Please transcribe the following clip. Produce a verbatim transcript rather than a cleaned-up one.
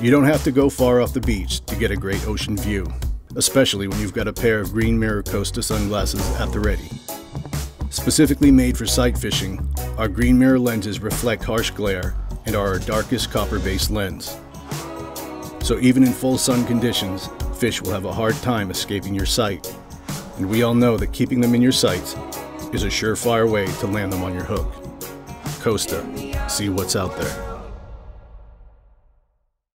You don't have to go far off the beach to get a great ocean view, especially when you've got a pair of Green Mirror Costa sunglasses at the ready. Specifically made for sight fishing, our Green Mirror lenses reflect harsh glare and are our darkest copper-based lens. So even in full sun conditions, fish will have a hard time escaping your sight. And we all know that keeping them in your sights is a surefire way to land them on your hook. Costa, see what's out there.